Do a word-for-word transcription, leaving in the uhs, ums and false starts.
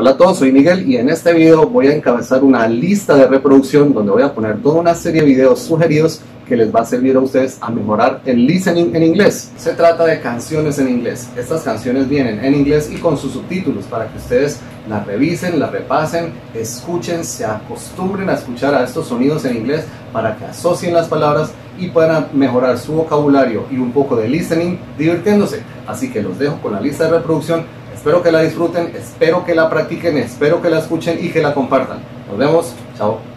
Hola a todos, soy Miguel y en este video voy a encabezar una lista de reproducción donde voy a poner toda una serie de videos sugeridos que les va a servir a ustedes a mejorar el listening en inglés. Se trata de canciones en inglés. Estas canciones vienen en inglés y con sus subtítulos para que ustedes las revisen, las repasen, escuchen, se acostumbren a escuchar a estos sonidos en inglés para que asocien las palabras y puedan mejorar su vocabulario y un poco de listening divirtiéndose. Así que los dejo con la lista de reproducción. Espero que la disfruten, espero que la practiquen, espero que la escuchen y que la compartan. Nos vemos, chao.